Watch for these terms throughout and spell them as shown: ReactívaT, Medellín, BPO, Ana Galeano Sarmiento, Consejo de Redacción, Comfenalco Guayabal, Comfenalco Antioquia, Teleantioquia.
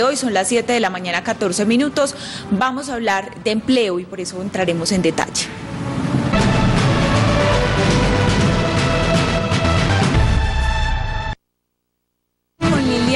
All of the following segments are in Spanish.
Hoy son las 7 de la mañana, 14 minutos, vamos a hablar de empleo y por eso entraremos en detalle.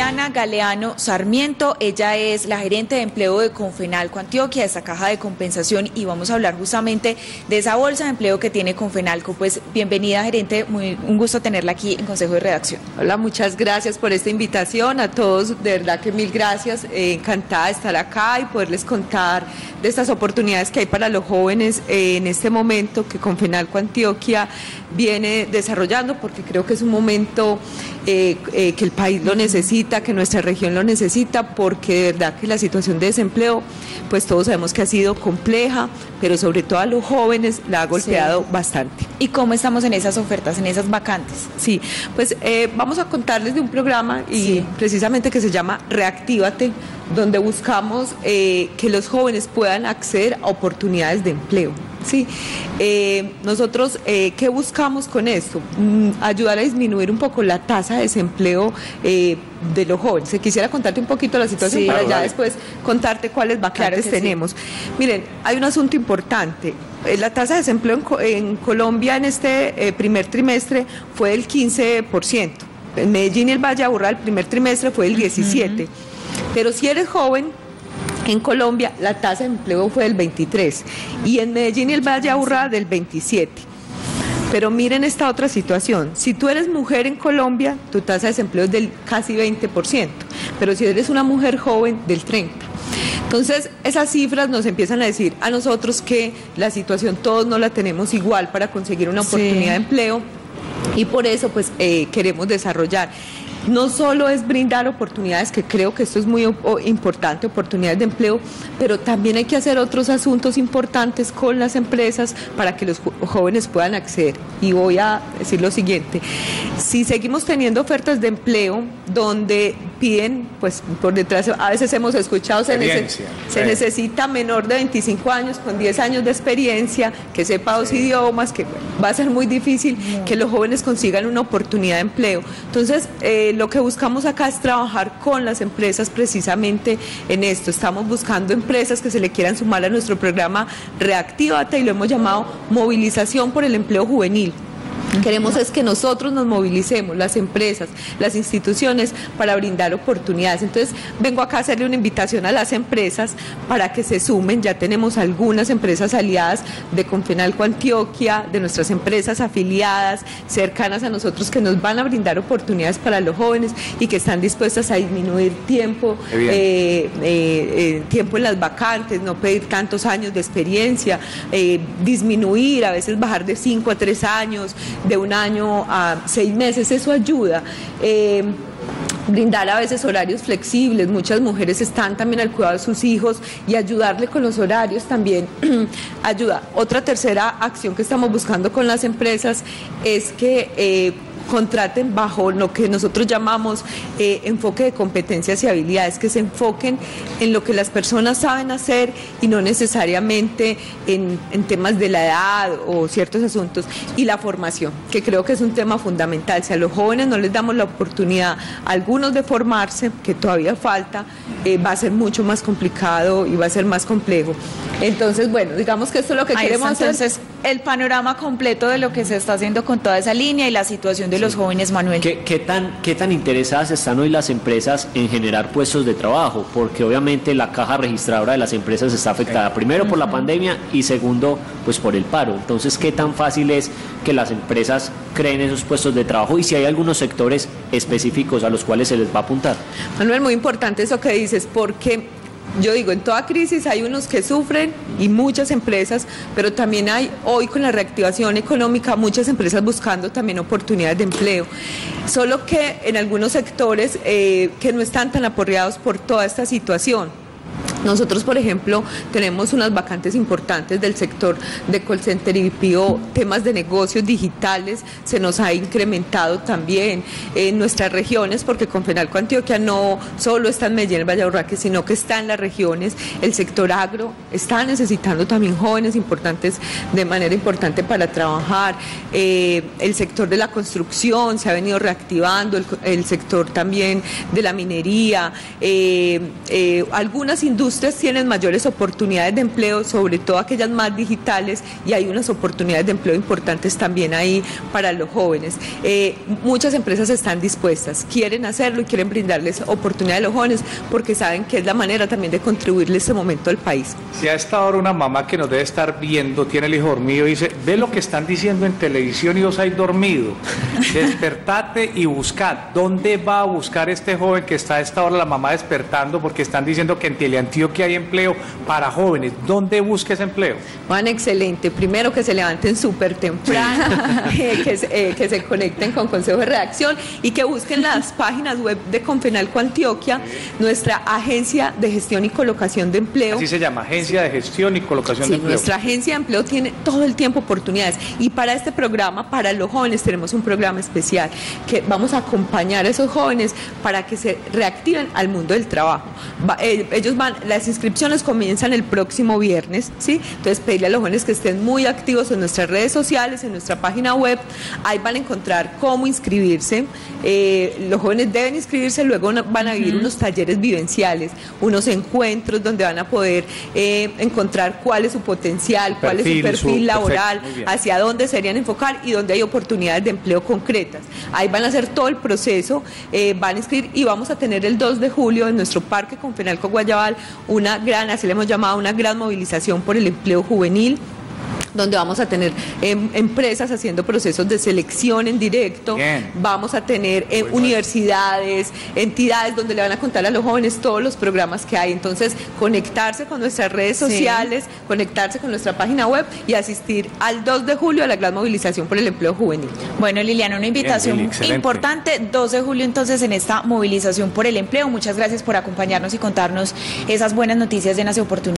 Ana Galeano Sarmiento, ella es la gerente de empleo de Comfenalco Antioquia, de esa caja de compensación, y vamos a hablar justamente de esa bolsa de empleo que tiene Comfenalco. Pues bienvenida, gerente, un gusto tenerla aquí en Consejo de Redacción. Hola, muchas gracias por esta invitación, a todos de verdad que mil gracias, encantada de estar acá y poderles contar de estas oportunidades que hay para los jóvenes en este momento que Comfenalco Antioquia viene desarrollando, porque creo que es un momento que el país lo necesita, que nuestra región lo necesita, porque de verdad que la situación de desempleo, pues todos sabemos que ha sido compleja, pero sobre todo a los jóvenes la ha golpeado bastante. ¿Y cómo estamos en esas ofertas, en esas vacantes? Sí, pues vamos a contarles de un programa precisamente que se llama ReactívaT, donde buscamos que los jóvenes puedan acceder a oportunidades de empleo. Sí, nosotros, ¿qué buscamos con esto? Ayudar a disminuir un poco la tasa de desempleo de los jóvenes. Quisiera contarte un poquito la situación para ya después contarte cuáles vacantes tenemos. Miren, hay un asunto importante. La tasa de desempleo en Colombia en este primer trimestre fue del 15%. En Medellín y el Valle Aburrá el primer trimestre fue del 17%. Pero si eres joven, en Colombia la tasa de empleo fue del 23% y en Medellín y el Valle Aburrá del 27%. Pero miren esta otra situación, si tú eres mujer en Colombia, tu tasa de desempleo es del casi 20%, pero si eres una mujer joven, del 30%. Entonces, esas cifras nos empiezan a decir a nosotros que la situación todos no la tenemos igual para conseguir una oportunidad de empleo, y por eso pues queremos desarrollar. No solo es brindar oportunidades, que creo que esto es muy importante, oportunidades de empleo, pero también hay que hacer otros asuntos importantes con las empresas para que los jóvenes puedan acceder. Y voy a decir lo siguiente, si seguimos teniendo ofertas de empleo donde piden, pues por detrás, a veces hemos escuchado, se necesita menor de 25 años, con 10 años de experiencia, que sepa dos idiomas, que va a ser muy difícil que los jóvenes consigan una oportunidad de empleo. Entonces, lo que buscamos acá es trabajar con las empresas precisamente en esto. Estamos buscando empresas que se le quieran sumar a nuestro programa ReactívaT, y lo hemos llamado movilización por el empleo juvenil. Queremos es que nosotros nos movilicemos, las empresas, las instituciones, para brindar oportunidades. Entonces vengo acá a hacerle una invitación a las empresas para que se sumen. Ya tenemos algunas empresas aliadas de Comfenalco Antioquia, de nuestras empresas afiliadas, cercanas a nosotros, que nos van a brindar oportunidades para los jóvenes y que están dispuestas a disminuir tiempo en las vacantes, no pedir tantos años de experiencia, disminuir, a veces bajar de 5 a 3 años, de un año a 6 meses, eso ayuda. Brindar a veces horarios flexibles, muchas mujeres están también al cuidado de sus hijos y ayudarle con los horarios también ayuda. Otra tercera acción que estamos buscando con las empresas es que contraten bajo lo que nosotros llamamos enfoque de competencias y habilidades, que se enfoquen en lo que las personas saben hacer y no necesariamente en temas de la edad o ciertos asuntos. Y la formación, que creo que es un tema fundamental. Si a los jóvenes no les damos la oportunidad, a algunos, de formarse, que todavía falta, va a ser mucho más complicado y va a ser más complejo. Entonces, bueno, digamos que esto es lo que queremos hacer. Entonces, el panorama completo de lo que se está haciendo con toda esa línea y la situación de los jóvenes, Manuel. ¿Qué tan interesadas están hoy las empresas en generar puestos de trabajo? Porque obviamente la caja registradora de las empresas está afectada, primero por la pandemia y segundo, pues por el paro. Entonces, ¿qué tan fácil es que las empresas creen esos puestos de trabajo, y si hay algunos sectores específicos a los cuales se les va a apuntar? Manuel, muy importante eso que dices, porque yo digo, en toda crisis hay unos que sufren y muchas empresas, pero también hay hoy, con la reactivación económica, muchas empresas buscando también oportunidades de empleo. Solo que en algunos sectores que no están tan aporreados por toda esta situación. Nosotros, por ejemplo, tenemos unas vacantes importantes del sector de call center y BPO, temas de negocios digitales se nos ha incrementado también en nuestras regiones, porque Comfenalco Antioquia no solo está en Medellín, Valladolid, sino que está en las regiones. El sector agro está necesitando también jóvenes importantes, de manera importante, para trabajar. El sector de la construcción se ha venido reactivando, el sector también de la minería. Algunas industrias tienen mayores oportunidades de empleo, sobre todo aquellas más digitales, y hay unas oportunidades de empleo importantes también ahí para los jóvenes. Muchas empresas están dispuestas, quieren hacerlo y quieren brindarles oportunidad a los jóvenes, porque saben que es la manera también de contribuirle este momento al país. Si a esta hora una mamá que nos debe estar viendo tiene el hijo dormido y dice, ve lo que están diciendo en televisión y os hay dormido, despertate y buscad. ¿Dónde va a buscar este joven que está a esta hora la mamá despertando porque están diciendo que en Teleantioquia hay empleo para jóvenes? ¿Dónde busca ese empleo? Van, excelente. Primero, que se levanten súper temprano, sí. Que se conecten con Consejo de Redacción y que busquen las páginas web de Comfenalco Antioquia, nuestra agencia de gestión y colocación de empleo. Así se llama, agencia de gestión y colocación de empleo. Nuestra agencia de empleo tiene todo el tiempo oportunidades, y para este programa, para los jóvenes, tenemos un programa especial que vamos a acompañar a esos jóvenes para que se reactiven al mundo del trabajo. Las inscripciones comienzan el próximo viernes, ¿sí? Entonces, pedirle a los jóvenes que estén muy activos en nuestras redes sociales, en nuestra página web. Ahí van a encontrar cómo inscribirse. Los jóvenes deben inscribirse, luego van a vivir unos talleres vivenciales, unos encuentros donde van a poder encontrar cuál es su potencial, cuál es su perfil laboral, hacia dónde serían enfocar y dónde hay oportunidades de empleo concretas. Ahí van a hacer todo el proceso, van a inscribir, y vamos a tener el 2 de julio en nuestro Parque Comfenalco Guayabal una gran, así le hemos llamado, una gran movilización por el empleo juvenil, donde vamos a tener empresas haciendo procesos de selección en directo. Bien. Vamos a tener universidades, entidades donde le van a contar a los jóvenes todos los programas que hay. Entonces, conectarse con nuestras redes sociales, conectarse con nuestra página web y asistir al 2 de julio a la gran movilización por el empleo juvenil. Bueno, Liliana, una invitación importante, 2 de julio entonces en esta movilización por el empleo. Muchas gracias por acompañarnos y contarnos esas buenas noticias llenas de oportunidades.